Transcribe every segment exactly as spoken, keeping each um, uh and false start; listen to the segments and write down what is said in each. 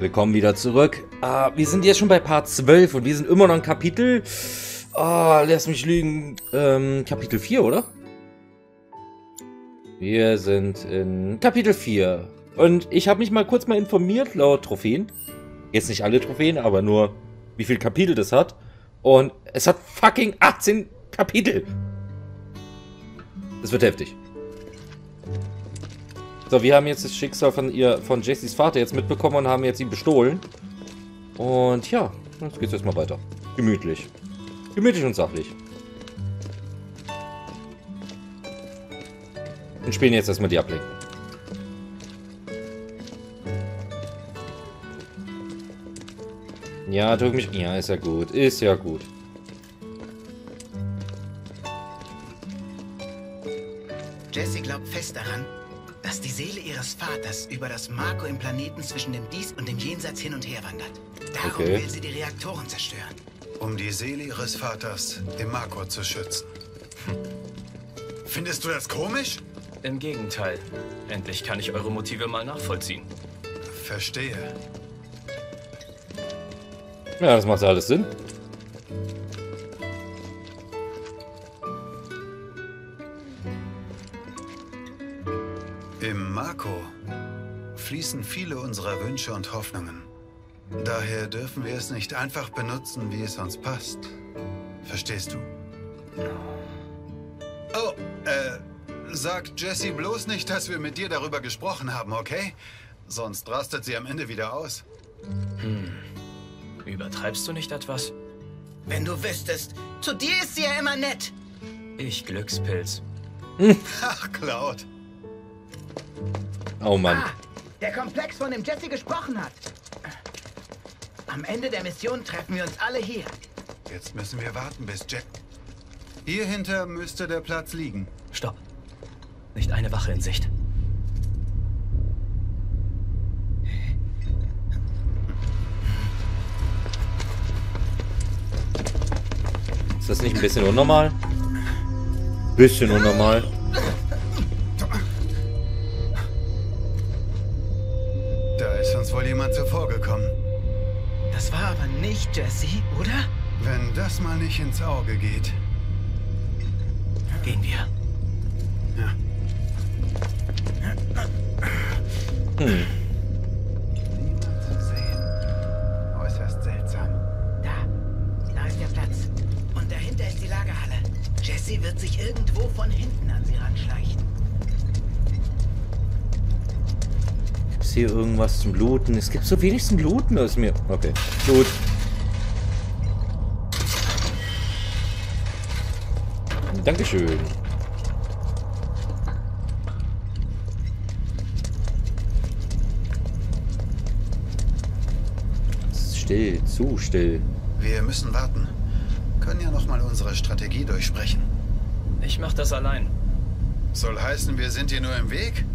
Willkommen wieder zurück. Ah, wir sind jetzt schon bei Part zwölf und wir sind immer noch ein Kapitel. Ah, lass mich lügen. Ähm, Kapitel vier, oder? Wir sind in Kapitel vier. Und ich habe mich mal kurz mal informiert, laut Trophäen. Jetzt nicht alle Trophäen, aber nur, wie viel Kapitel das hat. Und es hat fucking achtzehn Kapitel. Das wird heftig. So, wir haben jetzt das Schicksal von ihr, von Jessies Vater jetzt mitbekommen und haben jetzt ihn bestohlen. Und ja, jetzt geht's jetzt mal weiter. Gemütlich. Gemütlich und sachlich. Und spielen jetzt erstmal die Ablenkung. Ja, drück mich. Ja, ist ja gut. Ist ja gut. Jessie glaubt fest daran, dass die Seele ihres Vaters über das Mako im Planeten zwischen dem Dies und dem Jenseits hin und her wandert. Darum okay. will sie die Reaktoren zerstören. Um die Seele ihres Vaters im Mako zu schützen. Hm. Findest du das komisch? Im Gegenteil. Endlich kann ich eure Motive mal nachvollziehen. Verstehe. Ja, das macht alles Sinn. Im Mako fließen viele unserer Wünsche und Hoffnungen. Daher dürfen wir es nicht einfach benutzen, wie es uns passt. Verstehst du? Oh, äh, sag Jessie bloß nicht, dass wir mit dir darüber gesprochen haben, okay? Sonst rastet sie am Ende wieder aus. Hm. Übertreibst du nicht etwas? Wenn du wüsstest, zu dir ist sie ja immer nett. Ich Glückspilz. Ach, Cloud. Oh Mann. Ah, der Komplex, von dem Jessie gesprochen hat. Am Ende der Mission treffen wir uns alle hier. Jetzt müssen wir warten, bis Jack... Hier hinter müsste der Platz liegen. Stopp. Nicht eine Wache in Sicht. Ist das nicht ein bisschen unnormal? Bisschen unnormal. Wohl jemand zuvorgekommen. Das war aber nicht Jessie, oder? Wenn das mal nicht ins Auge geht. Gehen wir. Ja. Hm. Niemand zu sehen. Äußerst seltsam. Da. Da ist der Platz. Und dahinter ist die Lagerhalle. Jessie wird sich irgendwo von hinten an sie ranschleichen. Hier irgendwas zum Looten. Es gibt so wenig zum Looten aus mir. Okay, gut. Dankeschön. Still, zu still. Wir müssen warten. Können ja nochmal unsere Strategie durchsprechen. Ich mach das allein. Soll heißen, wir sind hier nur im Weg?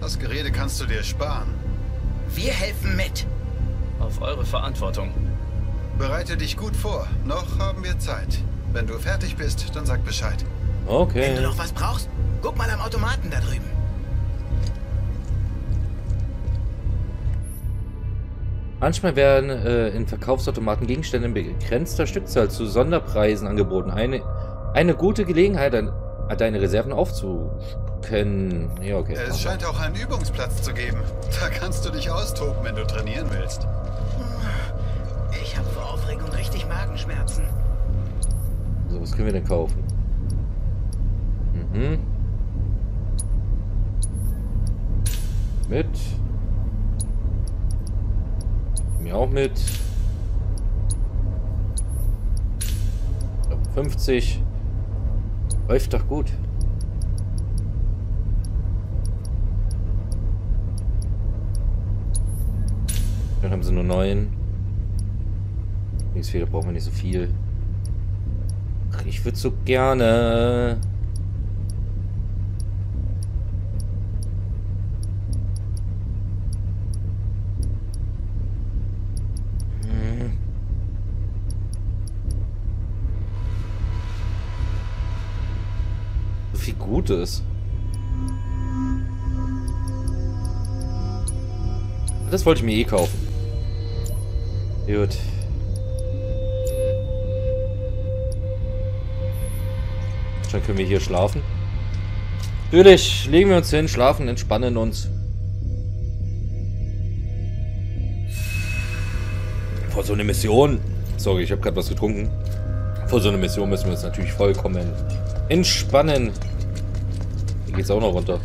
Das Gerede kannst du dir sparen. Wir helfen mit. Auf eure Verantwortung. Bereite dich gut vor. Noch haben wir Zeit. Wenn du fertig bist, dann sag Bescheid. Okay. Wenn du noch was brauchst, guck mal am Automaten da drüben. Manchmal werden äh, in Verkaufsautomaten Gegenstände in begrenzter Stückzahl zu Sonderpreisen angeboten. Eine, eine gute Gelegenheit, an deine Reserven aufzukennen. Ja, okay. Es scheint auch einen Übungsplatz zu geben. Da kannst du dich austoben, wenn du trainieren willst. Ich habe vor Aufregung richtig Magenschmerzen. So, was können wir denn kaufen? Mhm. Mit. Mir auch mit. fünfzig. Läuft doch gut. Dann haben sie nur neun. Nichts viel, da brauchen wir nicht so viel. Ach, ich würde so gerne. Gutes. Das wollte ich mir eh kaufen. Gut. Dann können wir hier schlafen. Natürlich, legen wir uns hin, schlafen, entspannen uns. Vor so einer Mission. Sorry, ich habe gerade was getrunken. Vor so einer Mission müssen wir uns natürlich vollkommen entspannen. Hier geht's auch noch runter.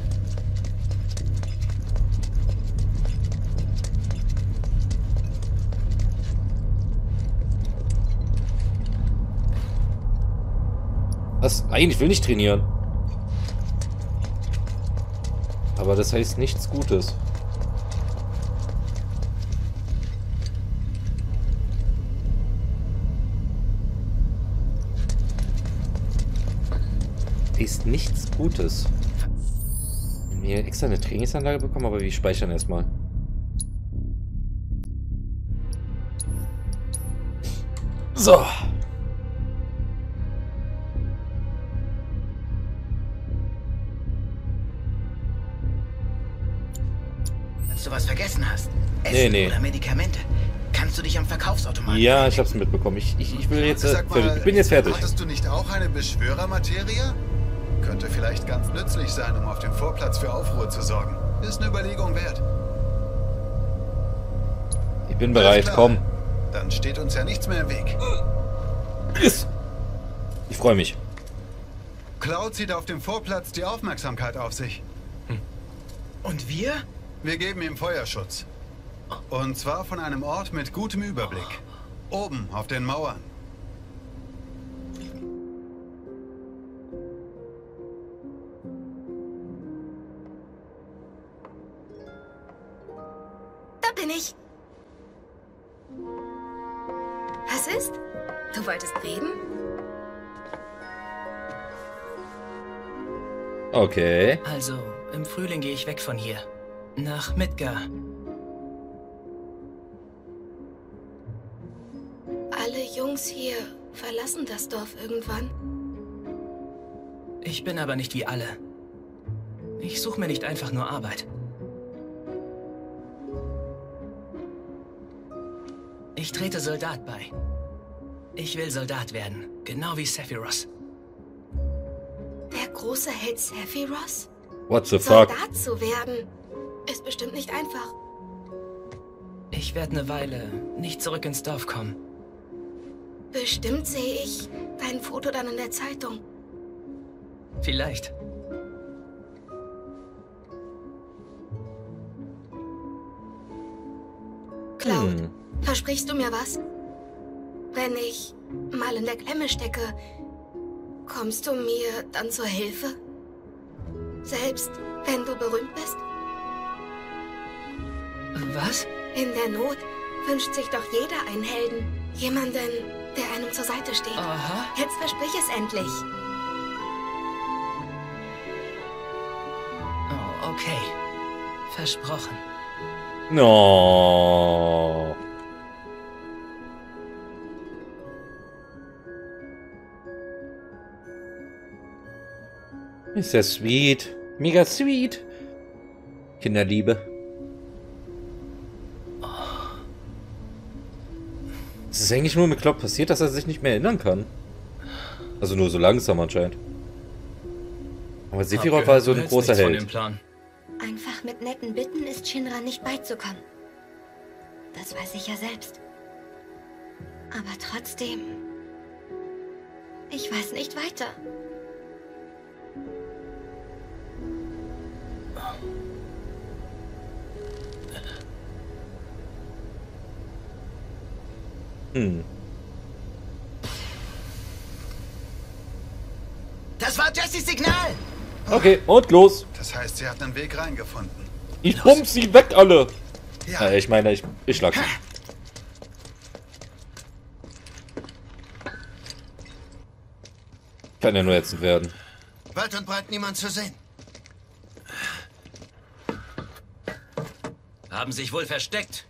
Was? Nein, ich will nicht trainieren. Aber das heißt nichts Gutes. Ist nichts Gutes. Wir haben extra eine Trainingsanlage bekommen, aber wir speichern erstmal. So. Du was vergessen hast. Essen nee, nee. Oder Medikamente. Kannst du dich am Verkaufsautomaten... Ja, ich hab's mitbekommen. Ich, ich, ich, will jetzt, mal, ich bin jetzt fertig. Hattest du nicht auch eine Beschwörermaterie? Könnte vielleicht ganz nützlich sein, um auf dem Vorplatz für Aufruhr zu sorgen. Ist eine Überlegung wert. Ich bin bereit, komm. Dann steht uns ja nichts mehr im Weg. Yes. Ich freue mich. Cloud zieht auf dem Vorplatz die Aufmerksamkeit auf sich. Hm. Und wir? Wir geben ihm Feuerschutz. Und zwar von einem Ort mit gutem Überblick. Oben auf den Mauern. Da bin ich. Was ist? Du wolltest reden? Okay. Also, im Frühling gehe ich weg von hier. Nach Midgar. Alle Jungs hier verlassen das Dorf irgendwann. Ich bin aber nicht wie alle. Ich suche mir nicht einfach nur Arbeit. Ich trete Soldat bei. Ich will Soldat werden, genau wie Sephiroth. Der große Held Sephiroth? What the fuck? Soldat zu werden. Ist bestimmt nicht einfach. Ich werde eine Weile nicht zurück ins Dorf kommen. Bestimmt sehe ich dein Foto dann in der Zeitung. Vielleicht. Cloud, hm. versprichst du mir was? Wenn ich mal in der Klemme stecke, kommst du mir dann zur Hilfe? Selbst wenn du berühmt bist? Was? In der Not wünscht sich doch jeder einen Helden. Jemanden, der einem zur Seite steht. Aha. Jetzt versprich es endlich. Oh, okay. Versprochen. No. Ist ja sweet. Mega sweet. Kinderliebe. Es ist eigentlich nur mit Cloud passiert, dass er sich nicht mehr erinnern kann. Also nur so langsam anscheinend. Aber Sephiroth war so ein großer Held. Einfach mit netten Bitten ist Shinra nicht beizukommen. Das weiß ich ja selbst. Aber trotzdem... Ich weiß nicht weiter. Hm. Das war Jessies Signal! Okay, und los! Das heißt, sie hat einen Weg reingefunden. Ich pump sie weg, alle! Ja. Äh, ich meine, ich, ich schlag sie. Kann ja nur ätzend werden. Weit und breit niemand zu sehen. Haben sich wohl versteckt.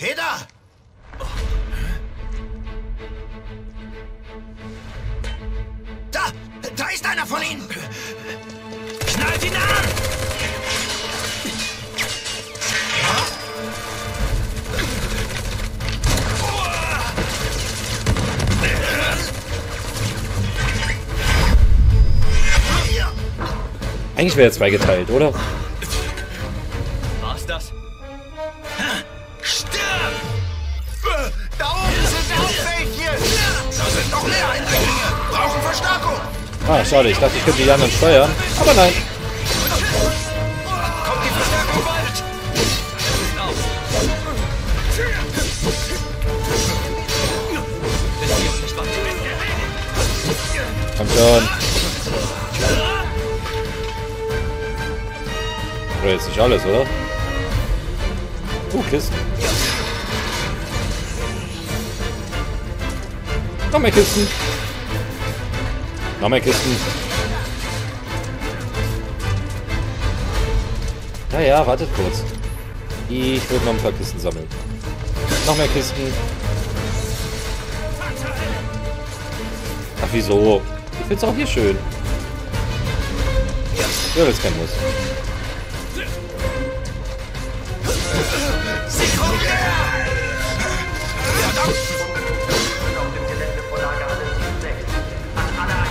Heda! Oh. Da! Da ist einer von ihnen! Knallt ihn an! Eigentlich wäre er zweigeteilt, oder? War's das? Stirb! Da oben sind Hauptfähigkeiten! Da sind noch mehr Eindringlinge! Brauchen Verstärkung! Ah, schade, ich dachte, ich könnte die anderen steuern, aber nein! Kommt die Verstärkung bald! Komm schon! Oder jetzt nicht alles, oder? Uh, Kisten. Noch mehr Kisten. Noch mehr Kisten. Naja, wartet kurz. Ich würde noch ein paar Kisten sammeln. Noch mehr Kisten. Ach, wieso? Ich finde es auch hier schön. Ja, das kann muss.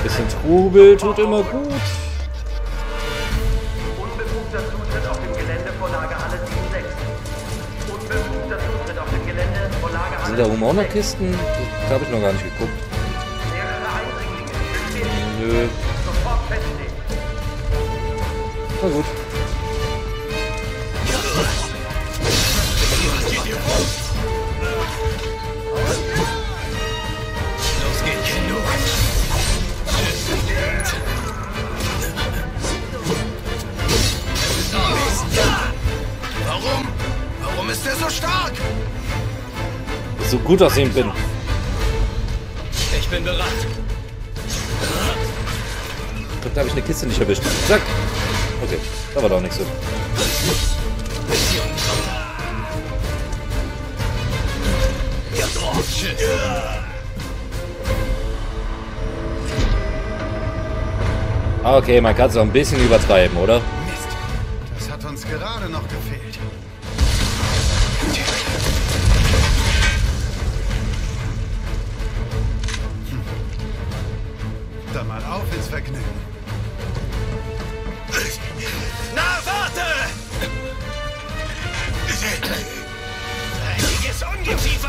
Bisschen Trubel tut immer gut. Unbefugter Zutritt auf dem Gelände vor Lager Halle sieben sechs. Unbefugter Zutritt auf dem Gelände vor Lager Halle sieben sechs. Sind da oben auch noch Kisten? Da habe ich noch gar nicht geguckt. Nö. Na gut. Warum? Warum ist der so stark? So gut aus ihm bin. Ich bin bereit. Guck, da habe ich eine Kiste nicht erwischt. Zack. Okay, da war doch nichts so. Okay, man kann es auch ein bisschen übertreiben, oder? Mist, das hat uns gerade noch gefehlt. Hm. Dann mal auf ins Vergnügen. Na, warte! Einiges Ungeziefer!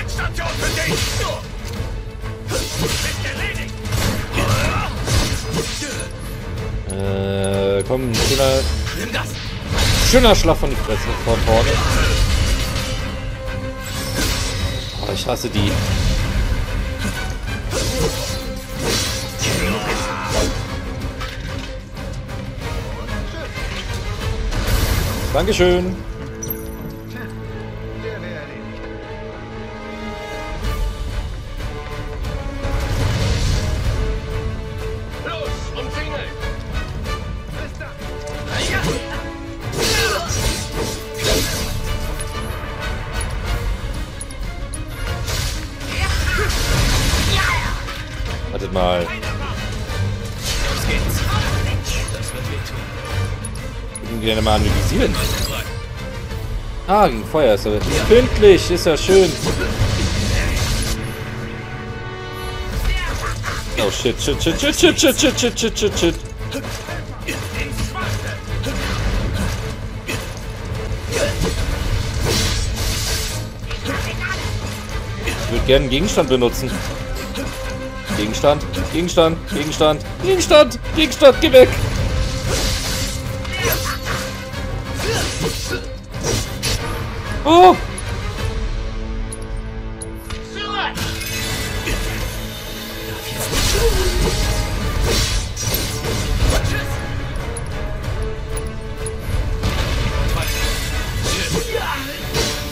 Endstation für dich! Bist erledigt! Äh, komm, schöner. Schöner Schlag von die Fresse von vorne. Oh, ich hasse die. Dankeschön. Wartet mal. Los geht's. Das wird wehtun. Ich würde ihn gerne mal analysieren. Ah, gegen Feuer ist er. Pünktlich, ist ja schön. Oh shit, shit, shit, shit, shit, shit, shit, shit, shit, shit, shit. Ich würde gerne einen Gegenstand benutzen. Gegenstand, Gegenstand, Gegenstand, Gegenstand, Gegenstand, geh weg! Oh!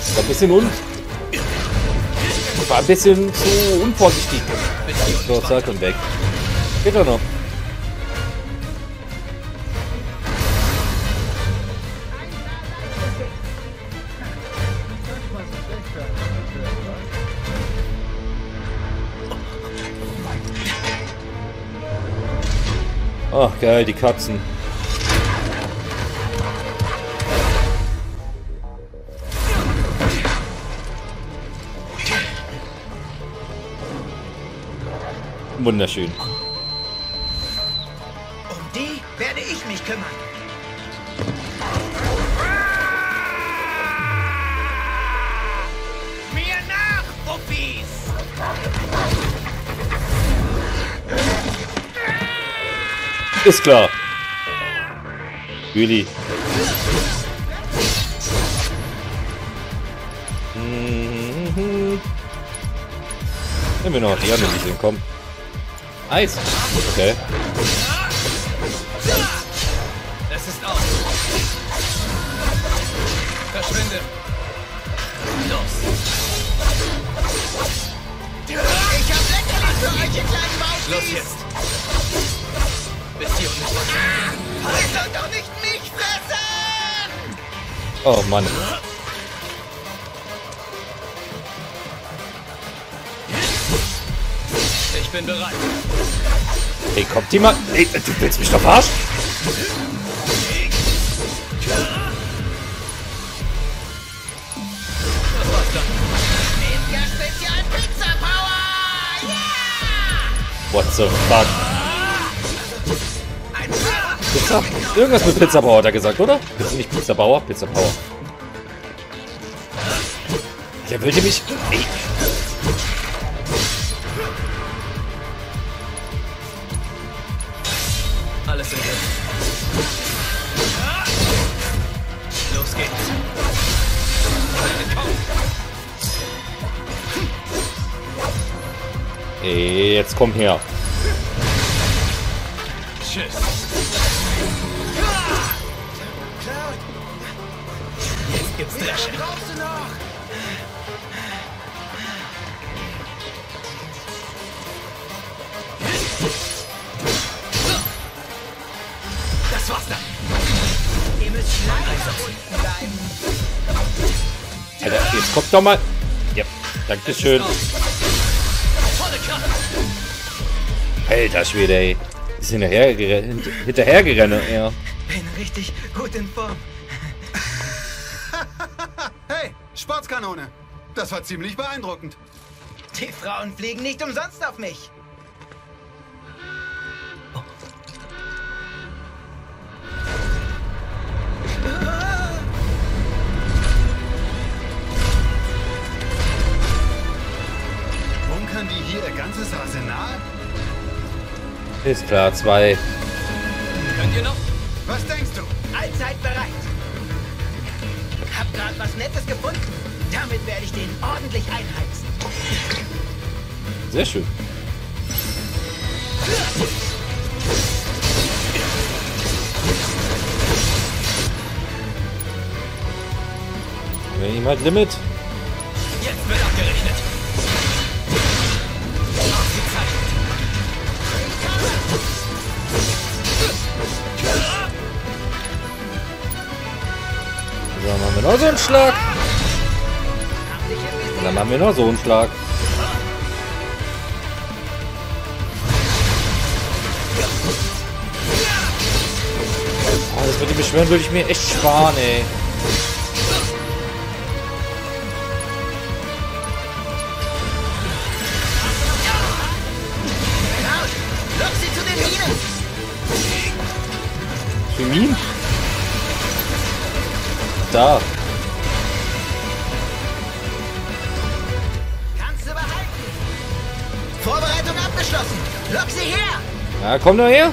Das war ein bisschen un... war ein bisschen zu unvorsichtig. So, zack und weg. Geht doch noch. Ach, geil, die Katzen. Wunderschön. Um die werde ich kümmern. Mir nach, Puppies! Ist klar. Juli. Nehmen wir noch die anderen Liedchen, komm. Eis. Okay. Das ist aus. Verschwinde. Los. Ich hab Leckerlis für euch, ihr kleinen Maus. Los jetzt. Bist hier unten. Ah, ihr sollt doch nicht mich fressen! Oh Mann. Ich bin bereit. Hey, kommt die mal. Hey, du willst mich doch verarschen? What the fuck? Pizza? Irgendwas mit Pizza Power hat er gesagt, oder? Ist nicht Pizza Power? Pizza Power. Der wollte mich. Ey. Los geht's. Ey, jetzt komm her. Tschüss. Jetzt gibt's Dresche. Alter, jetzt kommt doch mal. Ja, dankeschön. Alter Schwede, ey. Ist hinterhergerannt. Hinterhergerannt, ja. Bin richtig gut in Form. Hey, Sportskanone. Das war ziemlich beeindruckend. Die Frauen fliegen nicht umsonst auf mich. Ist klar, zwei. Könnt ihr noch? Was denkst du? Allzeit bereit. Hab gerade was Nettes gefunden. Damit werde ich den ordentlich einheizen. Sehr schön. Wenn ich mal Limit. Jetzt wird abgerechnet. So, dann machen wir noch so einen Schlag. Und dann machen wir noch so einen Schlag. Oh, das mit dem Beschweren würde ich mir echt sparen, ey. Für Minen? Da. Kannst du behalten. Vorbereitung abgeschlossen. Lock sie her. Na, komm doch her.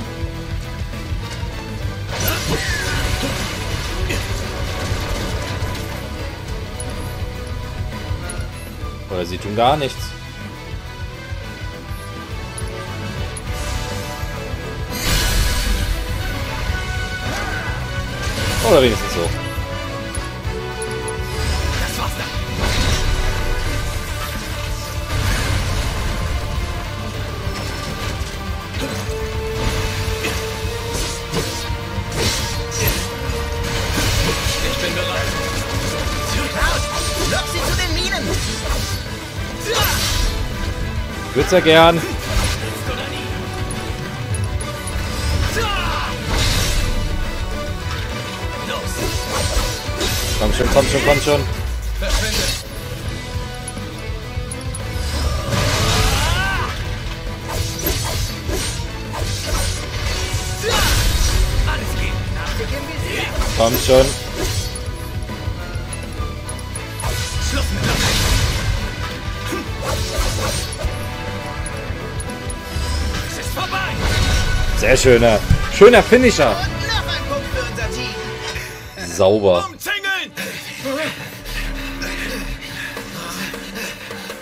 Oder sie tun gar nichts. Oder wenigstens so. Würde sehr gern. Komm schon, komm schon, komm schon. Verschwinde. Alles geht. Komm schon. Sehr schöner. Schöner Finisher. Sauber.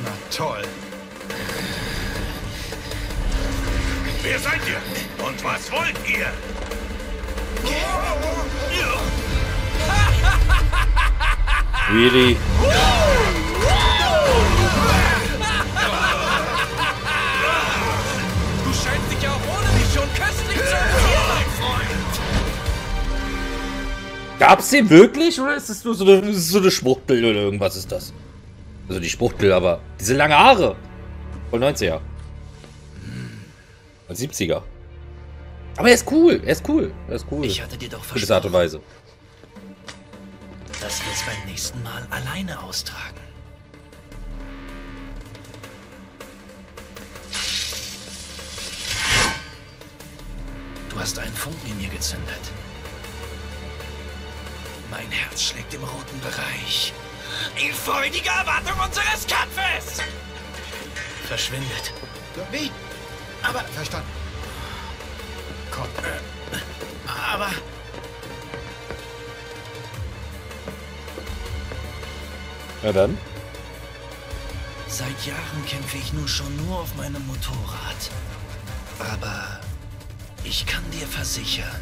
Na toll. Wer seid ihr? Und was wollt ihr? Really? Du scheinst dich auch ohne mich schon köstlich zu erzielen, mein Freund. Gab's den wirklich? Oder ist das nur so eine, so eine Schwuchtel oder irgendwas ist das? Also die Schwuchtel, aber diese langen Haare. Voll neunziger. Und siebziger. Aber er ist cool, er ist cool, er ist cool. Ich hatte dir doch versprochen, Art und Weise, dass wir es beim nächsten Mal alleine austragen. Du hast einen Funken in mir gezündet. Mein Herz schlägt im roten Bereich. In freudiger Erwartung unseres Kampfes! Verschwindet. Wie? Aber... Verstanden. Komm. Aber... Na dann. Seit Jahren kämpfe ich nun schon nur auf meinem Motorrad. Aber ich kann dir versichern...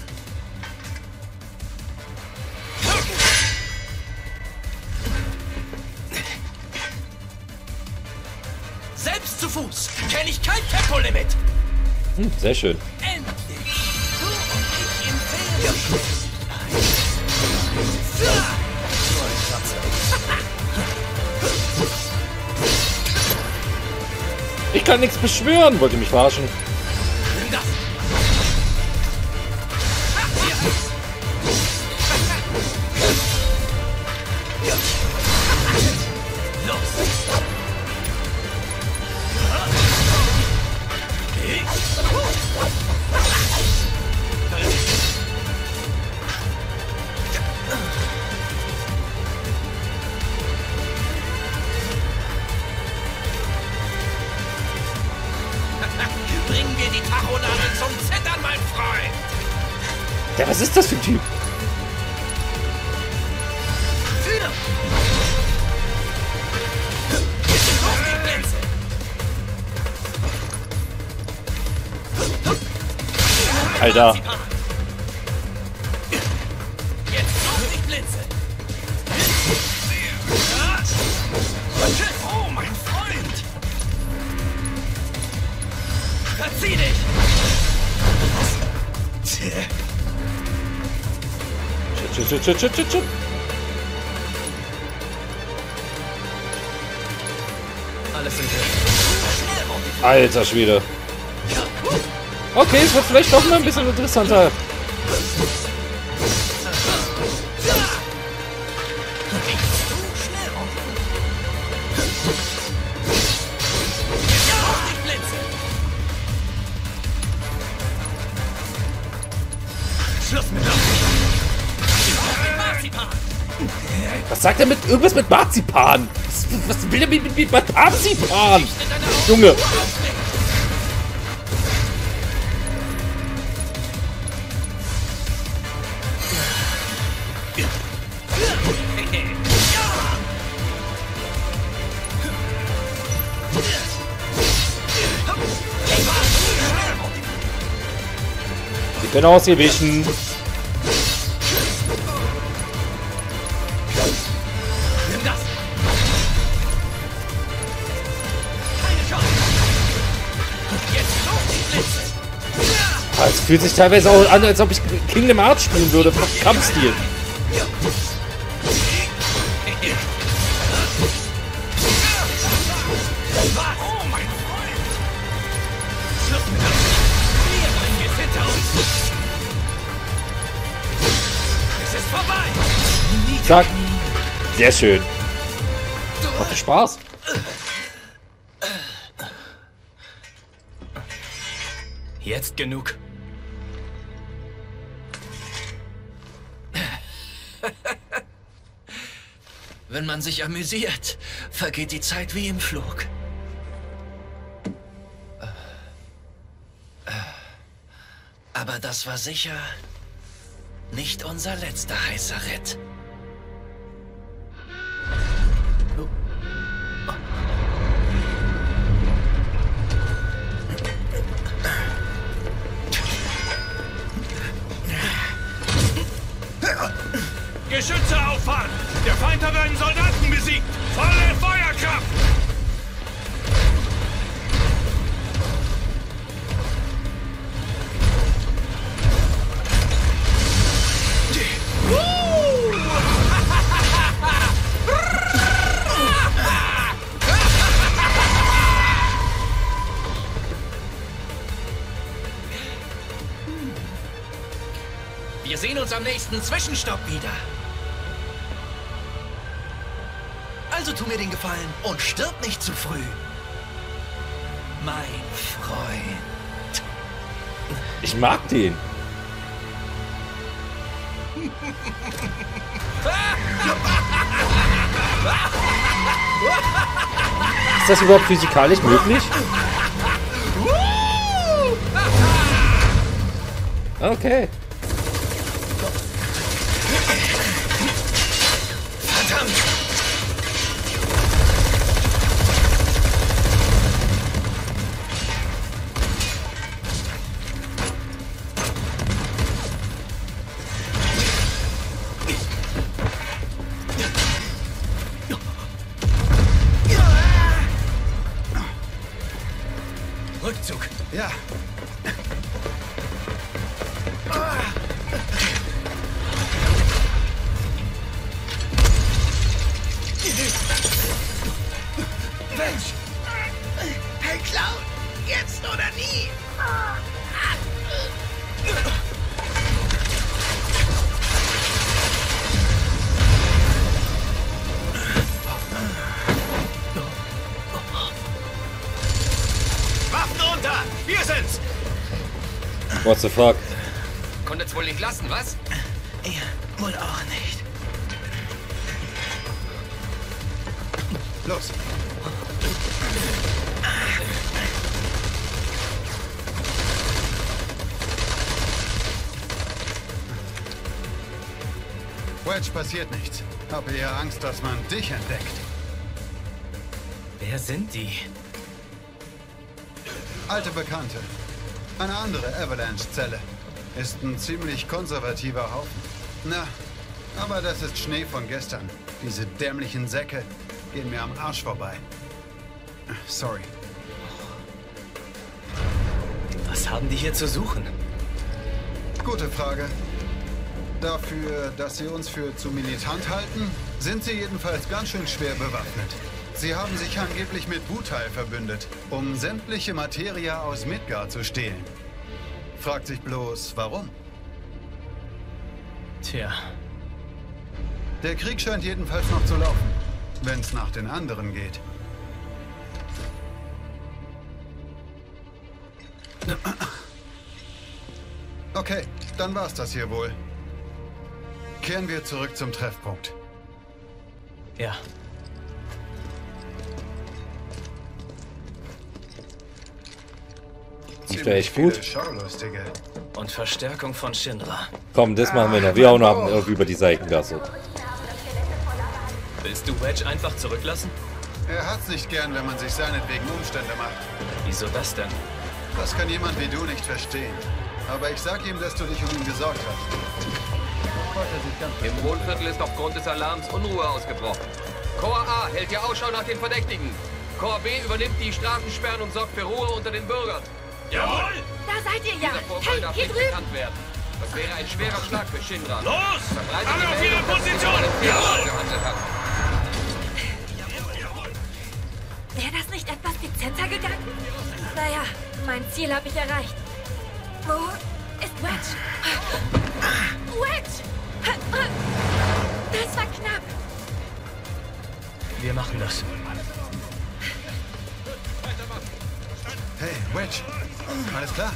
Selbst zu Fuß kenne ich kein Tempolimit. Hm, sehr schön. Endlich. Du und ich im Film. Ich kann nichts beschwören, wollte mich verarschen. Was ist das für ein Typ? Alter. Tschüss, tschüss, tschüss, tschüss. Alles in Griff. Alter Schwede. Okay, es wird vielleicht doch mal ein bisschen interessanter. Sagt er mit irgendwas mit Marzipan? Was, was will er mit, mit, mit Marzipan? Junge! Sie können ausgewichen. Es fühlt sich teilweise auch an, als ob ich Kingdom Hearts spielen würde, vom Kampfstil. Zack. Sehr schön. Macht Spaß. Jetzt genug. Wenn man sich amüsiert, vergeht die Zeit wie im Flug. Aber das war sicher nicht unser letzter heißer Ritt. Geschütze auffahren! Der Feind hat einen Soldaten besiegt! Volle Feuerkraft! Wir sehen uns am nächsten Zwischenstopp wieder. Also tu mir den Gefallen und stirb nicht zu früh. Mein Freund. Ich mag den. Ist das überhaupt physikalisch möglich? Okay. What the fuck? Konntet's wohl nicht lassen, was? Ja, wohl auch nicht. Los! Wedge, passiert nichts. Habe eher Angst, dass man dich entdeckt. Wer sind die? Alte Bekannte. Eine andere Avalanche-Zelle. Ist ein ziemlich konservativer Haufen. Na, aber das ist Schnee von gestern. Diese dämlichen Säcke gehen mir am Arsch vorbei. Sorry. Was haben die hier zu suchen? Gute Frage. Dafür, dass sie uns für zu militant halten, sind sie jedenfalls ganz schön schwer bewaffnet. Sie haben sich angeblich mit Wutai verbündet, um sämtliche Materia aus Midgar zu stehlen. Fragt sich bloß, warum? Tja. Der Krieg scheint jedenfalls noch zu laufen, wenn es nach den anderen geht. Okay, dann war's das hier wohl. Kehren wir zurück zum Treffpunkt. Ja. Echt gut. Und Verstärkung von Shinra. Komm, das machen wir noch. Wir auch noch irgendwie über die Seitengasse. Willst du Wedge einfach zurücklassen? Er hat's nicht gern, wenn man sich seinetwegen Umstände macht. Wieso das denn? Das kann jemand wie du nicht verstehen. Aber ich sag ihm, dass du dich um ihn gesorgt hast. Im Wohnviertel ist aufgrund des Alarms Unruhe ausgebrochen. Korps A hält ja Ausschau nach den Verdächtigen. Korps B übernimmt die Straßensperren und sorgt für Ruhe unter den Bürgern. Jawohl! Da seid ihr ja! Hey, hier drüben! Das wäre ein schwerer Schlag für Shinra. Los! Alle auf ihre Position! Jawohl! Wäre das nicht etwas dezenter gegangen? Naja, mein Ziel habe ich erreicht. Wo ist Wedge? Wedge! Das war knapp! Wir machen das. Hey, Wedge! Alles klar?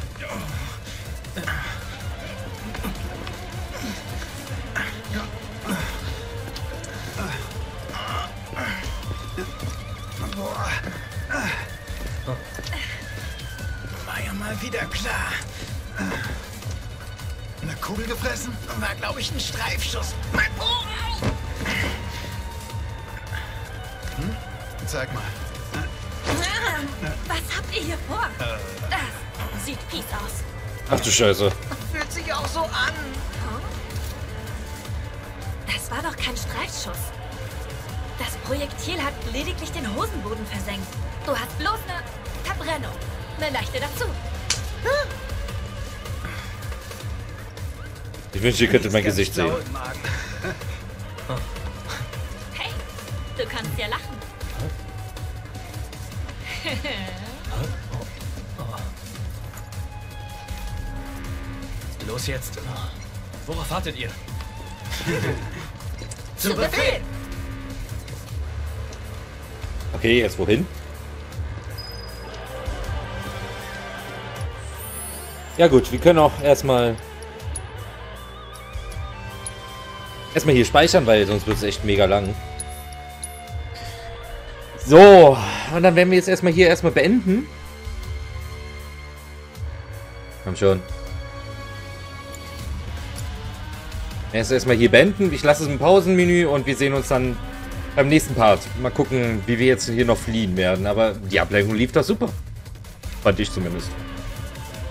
wieder klar. Eine Kugel gefressen? War, glaube ich, ein Streifschuss. Mein Ohr! Hm? Zeig mal. Was habt ihr hier vor? Das sieht fies aus. Ach du Scheiße. Fühlt sich auch so an. Das war doch kein Streifschuss. Das Projektil hat lediglich den Hosenboden versenkt. Du hast bloß eine Verbrennung. Eine leichte dazu. Hm? Ich wünschte, ihr könntet mein Gesicht sehen. Hey, du kannst ja lachen. Los jetzt. Worauf wartet ihr? Zu Befehl! Okay, jetzt wohin? Ja gut, wir können auch erstmal erstmal hier speichern, weil sonst wird es echt mega lang. So, und dann werden wir jetzt erstmal hier erstmal beenden. Komm schon. Erst erstmal hier beenden. Ich lasse es im Pausenmenü und wir sehen uns dann beim nächsten Part. Mal gucken, wie wir jetzt hier noch fliehen werden. Aber die Ablenkung lief doch super. Fand ich zumindest.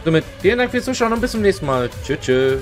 Somit vielen Dank fürs Zuschauen und bis zum nächsten Mal. Tschö, tschö.